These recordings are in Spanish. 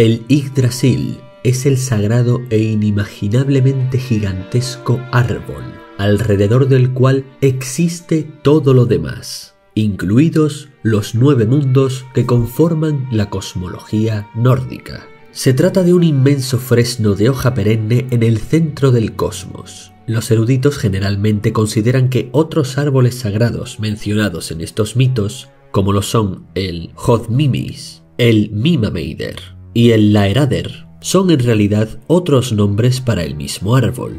El Yggdrasil es el sagrado e inimaginablemente gigantesco árbol, alrededor del cual existe todo lo demás, incluidos los 9 mundos que conforman la cosmología nórdica. Se trata de un inmenso fresno de hoja perenne en el centro del cosmos. Los eruditos generalmente consideran que otros árboles sagrados mencionados en estos mitos, como lo son el Hoddmímis, el Mimameider y el Laerader, son en realidad otros nombres para el mismo árbol.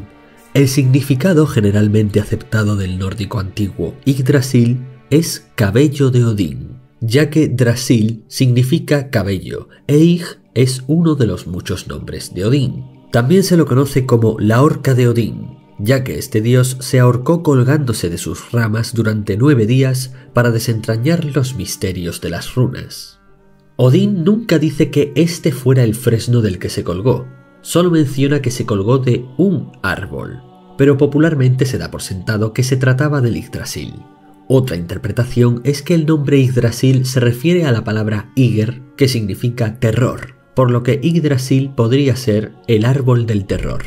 El significado generalmente aceptado del nórdico antiguo Yggdrasil es cabello de Odín, ya que Drasil significa cabello e Ygg es uno de los muchos nombres de Odín. También se lo conoce como la horca de Odín, ya que este dios se ahorcó colgándose de sus ramas durante 9 días para desentrañar los misterios de las runas. Odín nunca dice que este fuera el fresno del que se colgó, solo menciona que se colgó de un árbol, pero popularmente se da por sentado que se trataba del Yggdrasil. Otra interpretación es que el nombre Yggdrasil se refiere a la palabra Yggr, que significa terror, por lo que Yggdrasil podría ser el árbol del terror,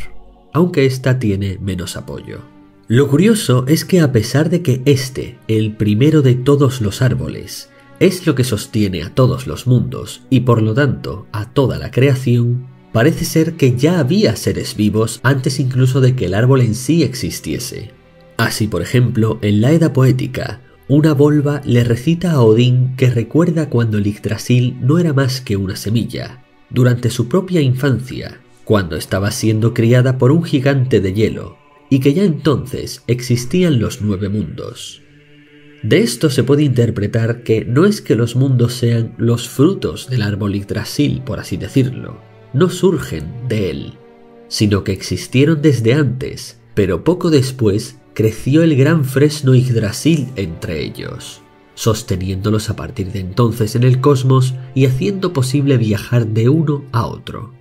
aunque esta tiene menos apoyo. Lo curioso es que a pesar de que este, el primero de todos los árboles, es lo que sostiene a todos los mundos y por lo tanto a toda la creación, parece ser que ya había seres vivos antes incluso de que el árbol en sí existiese. Así, por ejemplo, en la Eda poética, una volva le recita a Odín que recuerda cuando el Yggdrasil no era más que una semilla, durante su propia infancia, cuando estaba siendo criada por un gigante de hielo, y que ya entonces existían los 9 mundos. De esto se puede interpretar que no es que los mundos sean los frutos del árbol Yggdrasil, por así decirlo, no surgen de él, sino que existieron desde antes, pero poco después creció el gran fresno Yggdrasil entre ellos, sosteniéndolos a partir de entonces en el cosmos y haciendo posible viajar de uno a otro.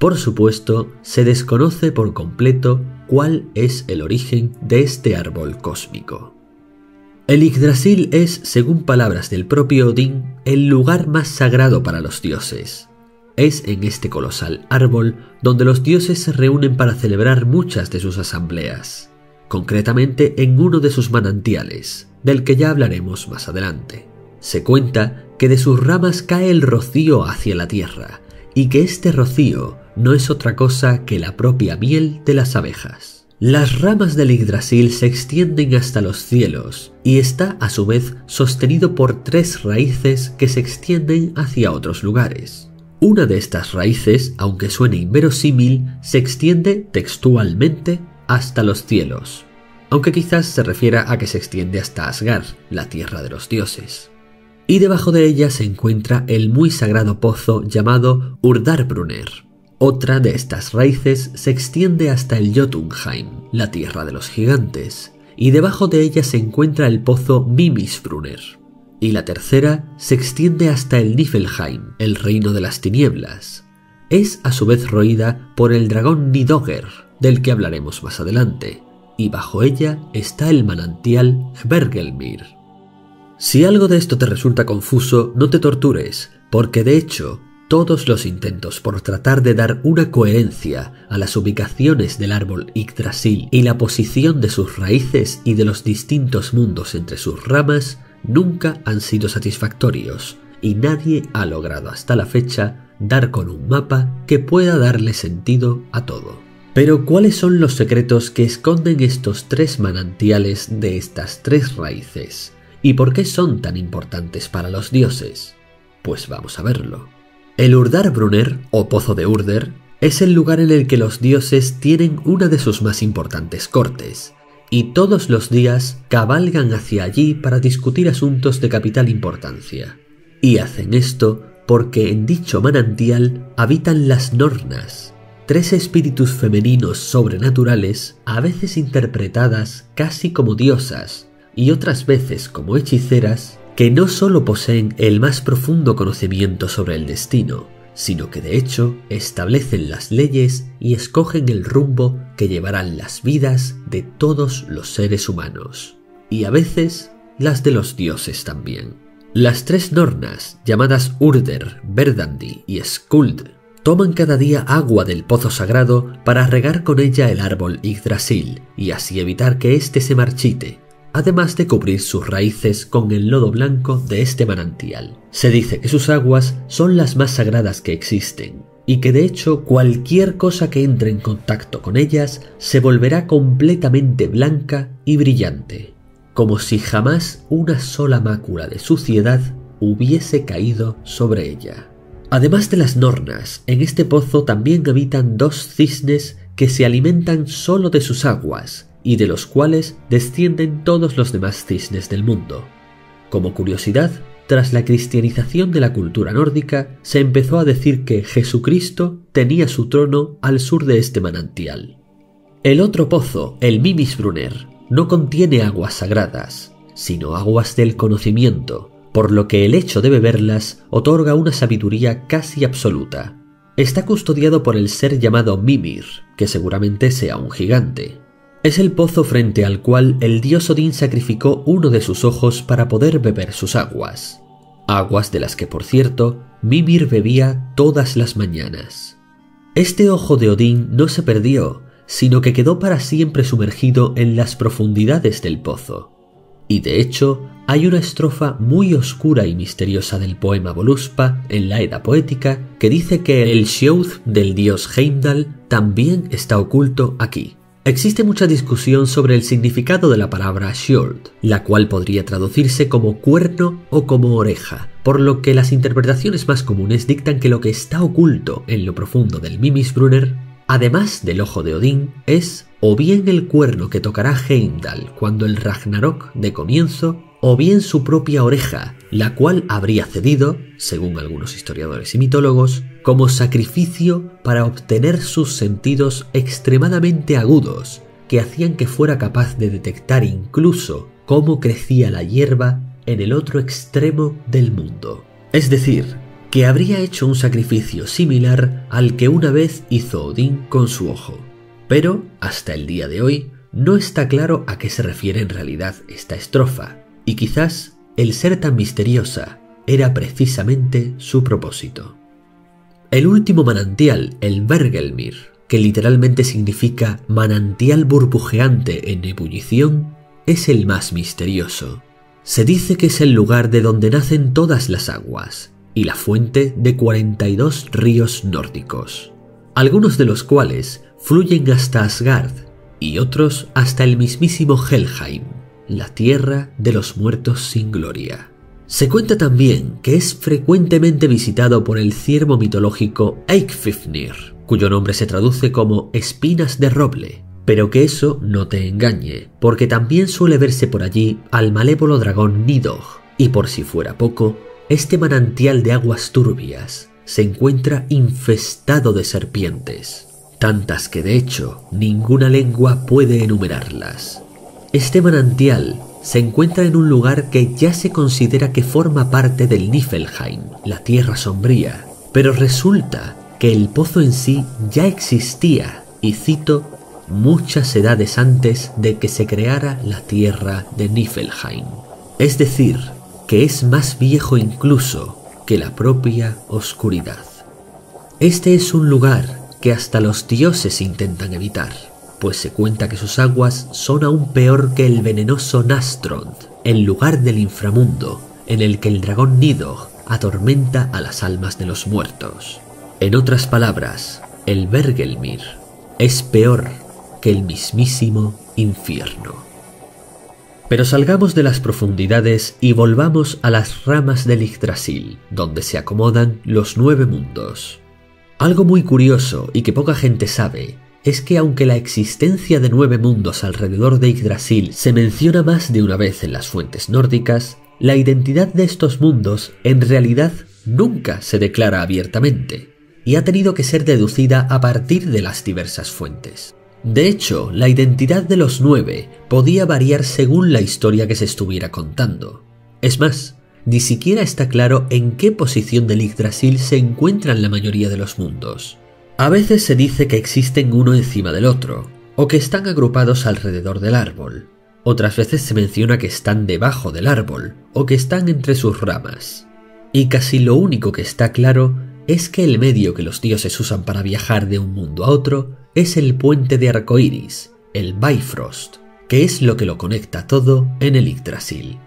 Por supuesto, se desconoce por completo cuál es el origen de este árbol cósmico. El Yggdrasil es, según palabras del propio Odín, el lugar más sagrado para los dioses. Es en este colosal árbol donde los dioses se reúnen para celebrar muchas de sus asambleas, concretamente en uno de sus manantiales, del que ya hablaremos más adelante. Se cuenta que de sus ramas cae el rocío hacia la tierra, y que este rocío no es otra cosa que la propia miel de las abejas. Las ramas del Yggdrasil se extienden hasta los cielos y está a su vez sostenido por 3 raíces que se extienden hacia otros lugares. Una de estas raíces, aunque suene inverosímil, se extiende textualmente hasta los cielos, aunque quizás se refiera a que se extiende hasta Asgard, la tierra de los dioses. Y debajo de ella se encuentra el muy sagrado pozo llamado Urðarbrunnr. Otra de estas raíces se extiende hasta el Jotunheim, la tierra de los gigantes, y debajo de ella se encuentra el pozo Mímisbrunnr. Y la tercera se extiende hasta el Niflheim, el reino de las tinieblas. Es a su vez roída por el dragón Nidhoggr, del que hablaremos más adelante, y bajo ella está el manantial Hvergelmir. Si algo de esto te resulta confuso, no te tortures, porque de hecho, todos los intentos por tratar de dar una coherencia a las ubicaciones del árbol Yggdrasil y la posición de sus raíces y de los distintos mundos entre sus ramas nunca han sido satisfactorios y nadie ha logrado hasta la fecha dar con un mapa que pueda darle sentido a todo. Pero ¿cuáles son los secretos que esconden estos 3 manantiales de estas 3 raíces? ¿Y por qué son tan importantes para los dioses? Pues vamos a verlo. El Urðarbrunnr, o Pozo de Urðar, es el lugar en el que los dioses tienen una de sus más importantes cortes, y todos los días cabalgan hacia allí para discutir asuntos de capital importancia. Y hacen esto porque en dicho manantial habitan las Nornas, 3 espíritus femeninos sobrenaturales, a veces interpretadas casi como diosas, y otras veces como hechiceras, que no solo poseen el más profundo conocimiento sobre el destino, sino que de hecho establecen las leyes y escogen el rumbo que llevarán las vidas de todos los seres humanos, y a veces las de los dioses también. Las tres Nornas, llamadas Urðr, Verdandi y Skuld, toman cada día agua del pozo sagrado para regar con ella el árbol Yggdrasil y así evitar que éste se marchite, además de cubrir sus raíces con el lodo blanco de este manantial. Se dice que sus aguas son las más sagradas que existen, y que de hecho cualquier cosa que entre en contacto con ellas se volverá completamente blanca y brillante, como si jamás una sola mácula de suciedad hubiese caído sobre ella. Además de las Nornas, en este pozo también habitan dos cisnes que se alimentan solo de sus aguas, y de los cuales descienden todos los demás cisnes del mundo. Como curiosidad, tras la cristianización de la cultura nórdica, se empezó a decir que Jesucristo tenía su trono al sur de este manantial. El otro pozo, el Mímisbrunnr, no contiene aguas sagradas, sino aguas del conocimiento, por lo que el hecho de beberlas otorga una sabiduría casi absoluta. Está custodiado por el ser llamado Mimir, que seguramente sea un gigante. Es el pozo frente al cual el dios Odín sacrificó uno de sus ojos para poder beber sus aguas. Aguas de las que, por cierto, Mimir bebía todas las mañanas. Este ojo de Odín no se perdió, sino que quedó para siempre sumergido en las profundidades del pozo. Y de hecho, hay una estrofa muy oscura y misteriosa del poema Völuspá en la Eda poética que dice que el Seiðr del dios Heimdall también está oculto aquí. Existe mucha discusión sobre el significado de la palabra Skuld, la cual podría traducirse como cuerno o como oreja, por lo que las interpretaciones más comunes dictan que lo que está oculto en lo profundo del Mímisbrunnr, además del ojo de Odín, es o bien el cuerno que tocará Heimdall cuando el Ragnarök dé comienzo, o bien su propia oreja, la cual habría cedido, según algunos historiadores y mitólogos, como sacrificio para obtener sus sentidos extremadamente agudos, que hacían que fuera capaz de detectar incluso cómo crecía la hierba en el otro extremo del mundo. Es decir, que habría hecho un sacrificio similar al que una vez hizo Odín con su ojo. Pero, hasta el día de hoy, no está claro a qué se refiere en realidad esta estrofa, y quizás el ser tan misteriosa era precisamente su propósito. El último manantial, el Bergelmir, que literalmente significa manantial burbujeante en ebullición, es el más misterioso. Se dice que es el lugar de donde nacen todas las aguas y la fuente de 42 ríos nórdicos, algunos de los cuales fluyen hasta Asgard y otros hasta el mismísimo Helheim, la tierra de los muertos sin gloria. Se cuenta también que es frecuentemente visitado por el ciervo mitológico Eikfifnir, cuyo nombre se traduce como espinas de roble, pero que eso no te engañe, porque también suele verse por allí al malévolo dragón Nidhoggr, y por si fuera poco, este manantial de aguas turbias se encuentra infestado de serpientes, tantas que de hecho ninguna lengua puede enumerarlas. Este manantial se encuentra en un lugar que ya se considera que forma parte del Niflheim, la Tierra Sombría, pero resulta que el pozo en sí ya existía, y cito, muchas edades antes de que se creara la Tierra de Niflheim. Es decir, que es más viejo incluso que la propia oscuridad. Este es un lugar que hasta los dioses intentan evitar, pues se cuenta que sus aguas son aún peor que el venenoso Nástrond, el lugar del inframundo en el que el dragón Nidhoggr atormenta a las almas de los muertos. En otras palabras, el Bergelmir es peor que el mismísimo infierno. Pero salgamos de las profundidades y volvamos a las ramas del Yggdrasil, donde se acomodan los 9 mundos. Algo muy curioso y que poca gente sabe es que aunque la existencia de 9 mundos alrededor de Yggdrasil se menciona más de una vez en las fuentes nórdicas, la identidad de estos mundos en realidad nunca se declara abiertamente, y ha tenido que ser deducida a partir de las diversas fuentes. De hecho, la identidad de los 9 podía variar según la historia que se estuviera contando. Es más, ni siquiera está claro en qué posición del Yggdrasil se encuentran la mayoría de los mundos. A veces se dice que existen uno encima del otro, o que están agrupados alrededor del árbol, Otras veces se menciona que están debajo del árbol o que están entre sus ramas. Y casi lo único que está claro es que el medio que los dioses usan para viajar de un mundo a otro es el puente de arcoíris, el Bifrost, que es lo que lo conecta todo en el Yggdrasil.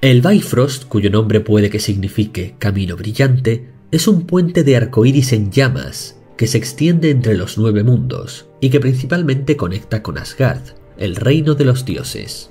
El Bifrost, cuyo nombre puede que signifique camino brillante, es un puente de arcoíris en llamas que se extiende entre los 9 mundos y que principalmente conecta con Asgard, el reino de los dioses.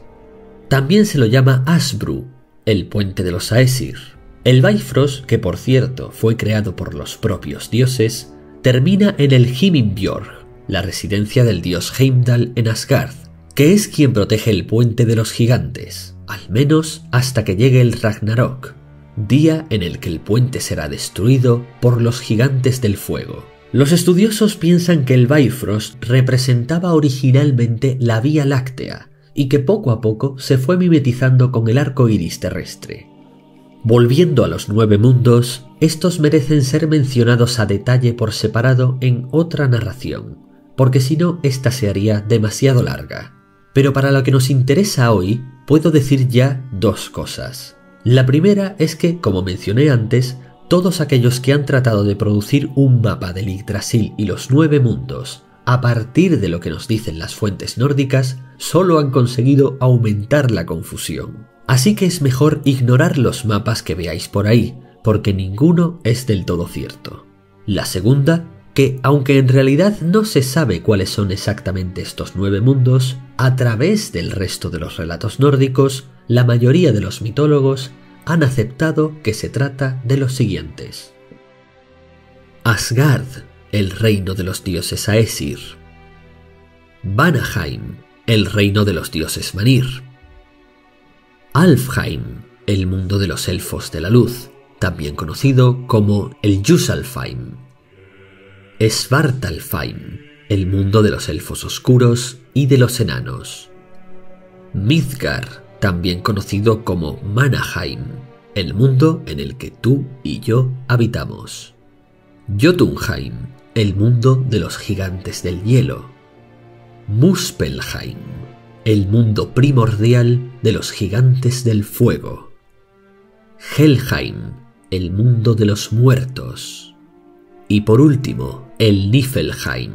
También se lo llama Asbru, el puente de los Aesir. El Bifrost, que por cierto fue creado por los propios dioses, termina en el Himinbjörg, la residencia del dios Heimdall en Asgard, que es quien protege el puente de los gigantes, al menos hasta que llegue el Ragnarök, día en el que el puente será destruido por los gigantes del fuego. Los estudiosos piensan que el Bifrost representaba originalmente la Vía Láctea y que poco a poco se fue mimetizando con el arco iris terrestre. Volviendo a los 9 mundos, estos merecen ser mencionados a detalle por separado en otra narración, porque si no, esta se haría demasiado larga. Pero para lo que nos interesa hoy, puedo decir ya 2 cosas. La primera es que, como mencioné antes, todos aquellos que han tratado de producir un mapa del Yggdrasil y los 9 mundos a partir de lo que nos dicen las fuentes nórdicas, solo han conseguido aumentar la confusión. Así que es mejor ignorar los mapas que veáis por ahí, porque ninguno es del todo cierto. La segunda, que aunque en realidad no se sabe cuáles son exactamente estos 9 mundos, a través del resto de los relatos nórdicos, la mayoría de los mitólogos han aceptado que se trata de los siguientes. Asgard, el reino de los dioses Aesir. Vanaheim, el reino de los dioses Vanir. Alfheim, el mundo de los elfos de la luz, también conocido como el Jusalfheim. Svartalfheim, el mundo de los elfos oscuros y de los enanos. Midgard, también conocido como Manaheim, el mundo en el que tú y yo habitamos. Jotunheim, el mundo de los gigantes del hielo. Muspelheim, el mundo primordial de los gigantes del fuego. Helheim, el mundo de los muertos. Y por último, el Niflheim,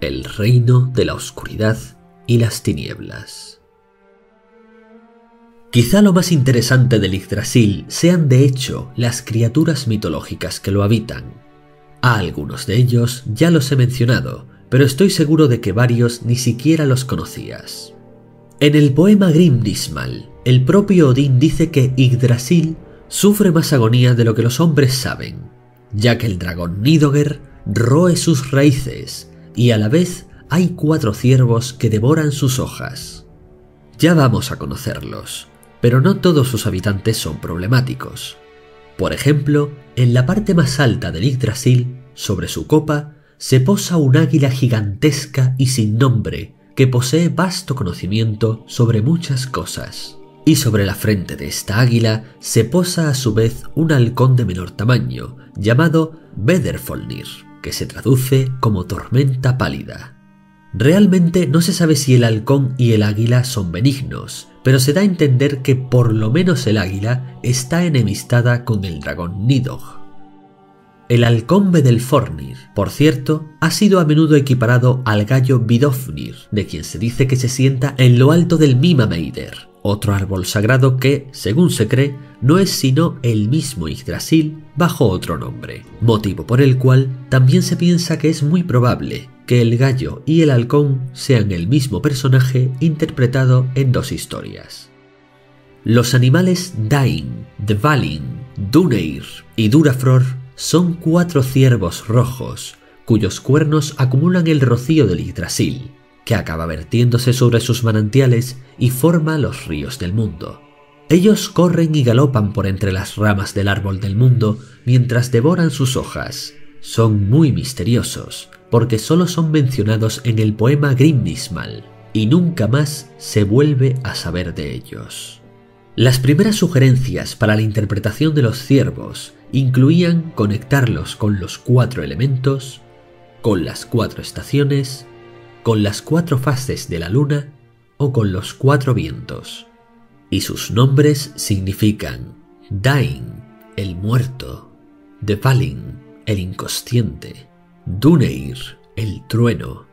el reino de la oscuridad y las tinieblas. Quizá lo más interesante del Yggdrasil sean de hecho las criaturas mitológicas que lo habitan. A algunos de ellos ya los he mencionado, pero estoy seguro de que varios ni siquiera los conocías. En el poema Grímnismál, el propio Odín dice que Yggdrasil sufre más agonía de lo que los hombres saben, ya que el dragón Nidhoggr roe sus raíces y a la vez hay 4 ciervos que devoran sus hojas. Ya vamos a conocerlos, pero no todos sus habitantes son problemáticos. Por ejemplo, en la parte más alta del Yggdrasil, sobre su copa, se posa un águila gigantesca y sin nombre, que posee vasto conocimiento sobre muchas cosas. Y sobre la frente de esta águila se posa a su vez un halcón de menor tamaño, llamado Veðrfölnir, que se traduce como tormenta pálida. Realmente no se sabe si el halcón y el águila son benignos, pero se da a entender que por lo menos el águila está enemistada con el dragón Nidhoggr. El halcón Veðrfölnir, por cierto, ha sido a menudo equiparado al gallo Vidofnir, de quien se dice que se sienta en lo alto del Mimameider, otro árbol sagrado que, según se cree, no es sino el mismo Yggdrasil bajo otro nombre, motivo por el cual también se piensa que es muy probable que el gallo y el halcón sean el mismo personaje interpretado en 2 historias. Los animales Dain, Dvalin, Duneir y Durafror son 4 ciervos rojos, cuyos cuernos acumulan el rocío del Yggdrasil, que acaba vertiéndose sobre sus manantiales y forma los ríos del mundo. Ellos corren y galopan por entre las ramas del árbol del mundo mientras devoran sus hojas. Son muy misteriosos, porque solo son mencionados en el poema Grímnismál, y nunca más se vuelve a saber de ellos. Las primeras sugerencias para la interpretación de los ciervos incluían conectarlos con los 4 elementos, con las 4 estaciones, con las 4 fases de la luna o con los cuatro vientos, y sus nombres significan Dain, el muerto, Dvalin, el inconsciente, Duneir, el trueno,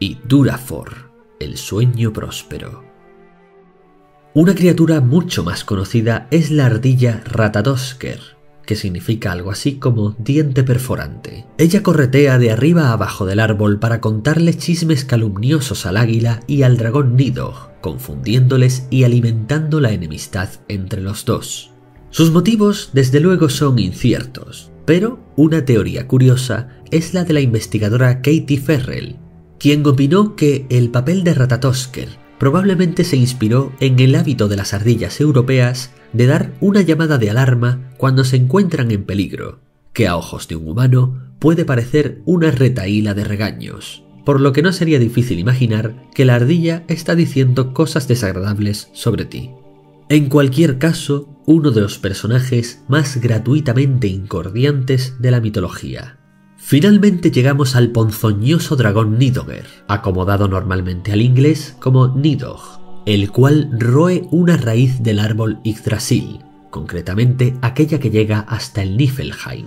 y Durafor, el sueño próspero. Una criatura mucho más conocida es la ardilla Ratatosker, que significa algo así como diente perforante. Ella corretea de arriba a abajo del árbol para contarle chismes calumniosos al águila y al dragón Nidhoggr, confundiéndoles y alimentando la enemistad entre los dos. Sus motivos, desde luego, son inciertos, pero una teoría curiosa es la de la investigadora Katie Ferrell, quien opinó que el papel de Ratatosker probablemente se inspiró en el hábito de las ardillas europeas de dar una llamada de alarma cuando se encuentran en peligro, que a ojos de un humano puede parecer una retahíla de regaños, por lo que no sería difícil imaginar que la ardilla está diciendo cosas desagradables sobre ti. En cualquier caso, uno de los personajes más gratuitamente incordiantes de la mitología. Finalmente llegamos al ponzoñoso dragón Nidhoggr, acomodado normalmente al inglés como Nidhoggr, el cual roe una raíz del árbol Yggdrasil, concretamente aquella que llega hasta el Niflheim.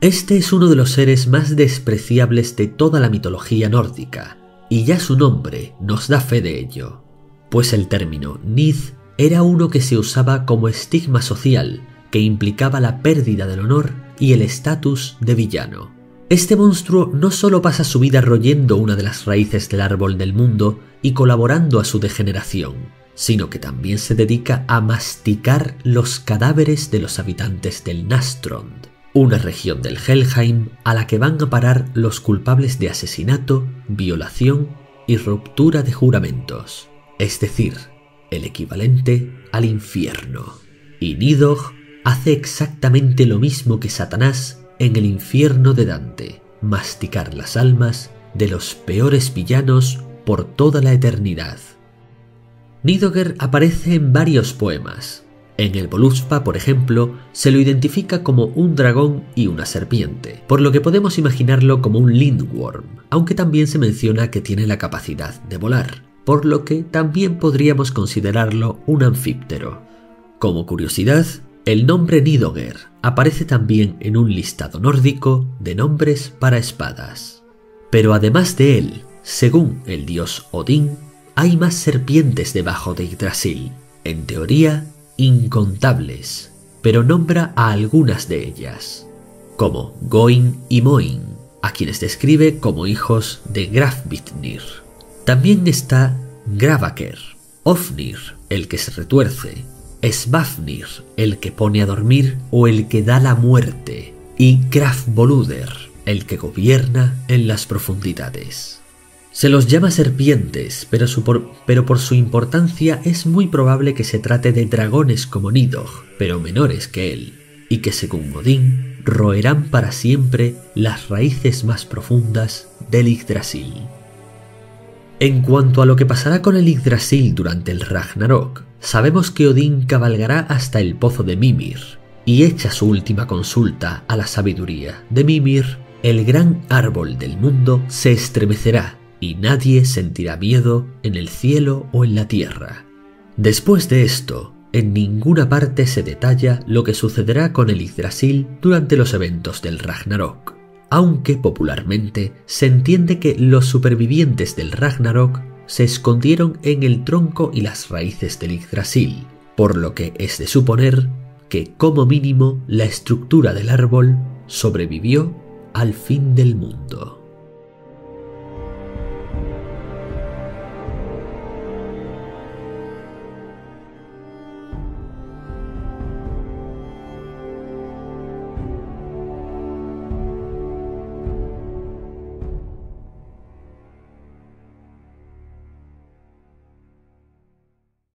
Este es uno de los seres más despreciables de toda la mitología nórdica, y ya su nombre nos da fe de ello, pues el término Nidh era uno que se usaba como estigma social, que implicaba la pérdida del honor y el estatus de villano. Este monstruo no solo pasa su vida royendo una de las raíces del árbol del mundo y colaborando a su degeneración, sino que también se dedica a masticar los cadáveres de los habitantes del Nástrond, una región del Helheim a la que van a parar los culpables de asesinato, violación y ruptura de juramentos, es decir, el equivalente al infierno. Y Nidhoggr hace exactamente lo mismo que Satanás en el infierno de Dante, masticar las almas de los peores villanos por toda la eternidad. Nidhoggr aparece en varios poemas. En el Völuspá, por ejemplo, se lo identifica como un dragón y una serpiente, por lo que podemos imaginarlo como un lindworm, aunque también se menciona que tiene la capacidad de volar, por lo que también podríamos considerarlo un anfíptero. Como curiosidad, el nombre Nidhoggr aparece también en un listado nórdico de nombres para espadas. Pero además de él, según el dios Odín, hay más serpientes debajo de Yggdrasil, en teoría incontables, pero nombra a algunas de ellas, como Goin y Moin, a quienes describe como hijos de Grafvitnir. También está Gravaker, Ofnir, el que se retuerce, Svafnir, el que pone a dormir o el que da la muerte, y Grafvoluder, el que gobierna en las profundidades. Se los llama serpientes, pero por su importancia es muy probable que se trate de dragones como Nidhoggr, pero menores que él, y que según Odín, roerán para siempre las raíces más profundas del Yggdrasil. En cuanto a lo que pasará con el Yggdrasil durante el Ragnarök, sabemos que Odín cabalgará hasta el pozo de Mimir y echa su última consulta a la sabiduría de Mimir. El gran árbol del mundo se estremecerá y nadie sentirá miedo en el cielo o en la tierra. Después de esto, en ninguna parte se detalla lo que sucederá con el Yggdrasil durante los eventos del Ragnarök, aunque popularmente se entiende que los supervivientes del Ragnarök se escondieron en el tronco y las raíces del Yggdrasil, por lo que es de suponer que, como mínimo, la estructura del árbol sobrevivió al fin del mundo.